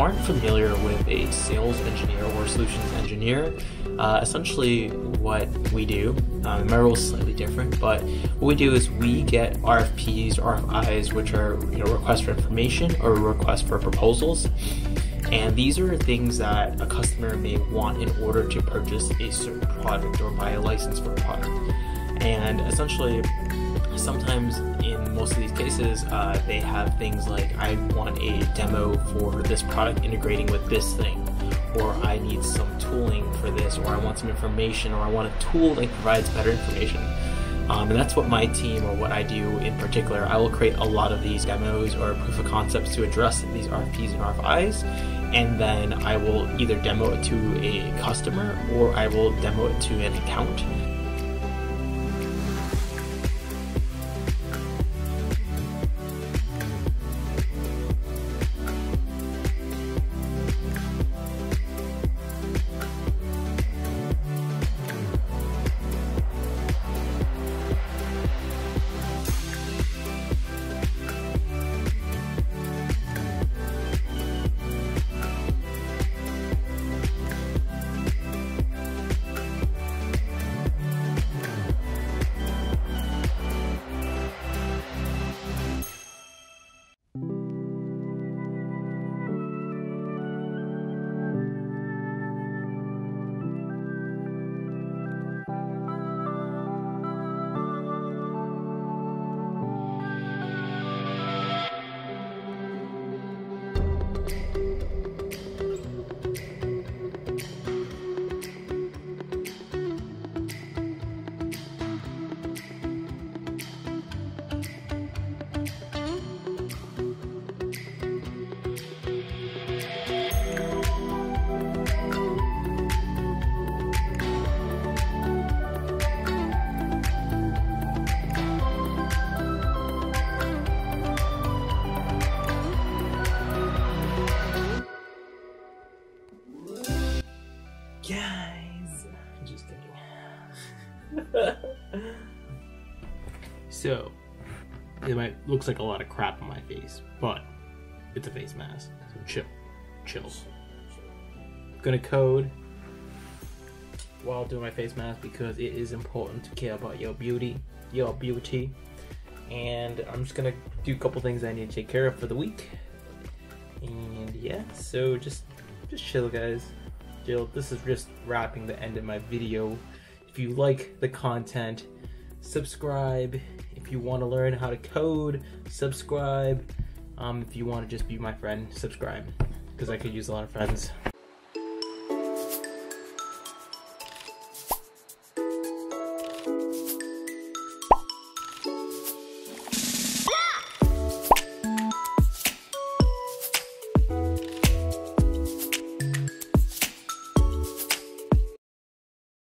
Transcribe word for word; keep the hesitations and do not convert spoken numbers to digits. aren't familiar with a sales engineer or solutions engineer, uh, essentially what we do, um, my role is slightly different, but what we do is we get R F Ps, R F Is, which are, you know, requests for information or requests for proposals. And these are things that a customer may want in order to purchase a certain product or buy a license for a product. And essentially, sometimes in most of these cases, uh, they have things like, I want a demo for this product integrating with this thing, or I need some tooling for this, or I want some information, or I want a tool that provides better information. Um, and that's what my team, or what I do in particular, I will create a lot of these demos or proof of concepts to address these R F Ps and R F Is, and then I will either demo it to a customer or I will demo it to an account. Guys, I'm just kidding. So, it might looks like a lot of crap on my face, but it's a face mask. So chill, chill. I'm gonna code while doing my face mask because it is important to care about your beauty, your beauty. And I'm just gonna do a couple things I need to take care of for the week. And yeah, so just just chill, guys. This is just wrapping the end of my video. If you like the content, subscribe. If you want to learn how to code, subscribe. Um, if you want to just be my friend, subscribe, because I could use a lot of friends.